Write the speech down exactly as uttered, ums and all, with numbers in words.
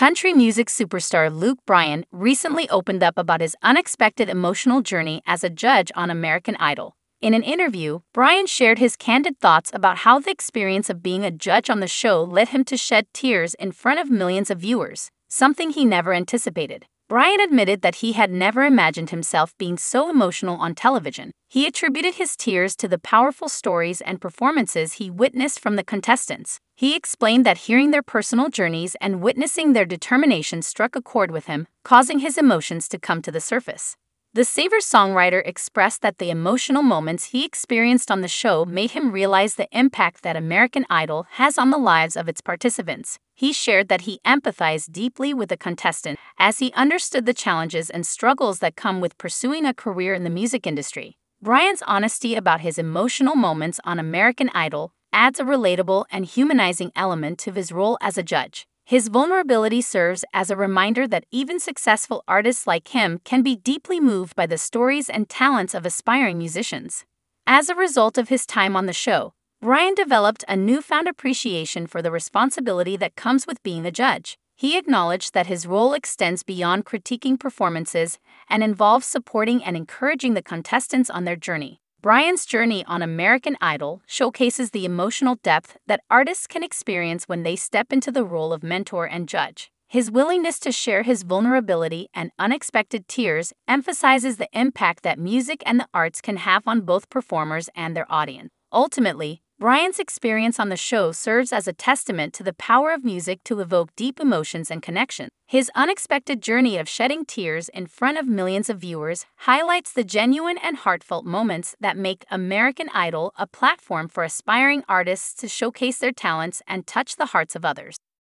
Country music superstar Luke Bryan recently opened up about his unexpected emotional journey as a judge on American Idol. In an interview, Bryan shared his candid thoughts about how the experience of being a judge on the show led him to shed tears in front of millions of viewers, something he never anticipated. Bryan admitted that he had never imagined himself being so emotional on television. He attributed his tears to the powerful stories and performances he witnessed from the contestants. He explained that hearing their personal journeys and witnessing their determination struck a chord with him, causing his emotions to come to the surface. The singer-songwriter expressed that the emotional moments he experienced on the show made him realize the impact that American Idol has on the lives of its participants. He shared that he empathized deeply with the contestant as he understood the challenges and struggles that come with pursuing a career in the music industry. Bryan's honesty about his emotional moments on American Idol adds a relatable and humanizing element to his role as a judge. His vulnerability serves as a reminder that even successful artists like him can be deeply moved by the stories and talents of aspiring musicians. As a result of his time on the show, Bryan developed a newfound appreciation for the responsibility that comes with being a judge. He acknowledged that his role extends beyond critiquing performances and involves supporting and encouraging the contestants on their journey. Bryan's journey on American Idol showcases the emotional depth that artists can experience when they step into the role of mentor and judge. His willingness to share his vulnerability and unexpected tears emphasizes the impact that music and the arts can have on both performers and their audience. Ultimately, Bryan's experience on the show serves as a testament to the power of music to evoke deep emotions and connections. His unexpected journey of shedding tears in front of millions of viewers highlights the genuine and heartfelt moments that make American Idol a platform for aspiring artists to showcase their talents and touch the hearts of others.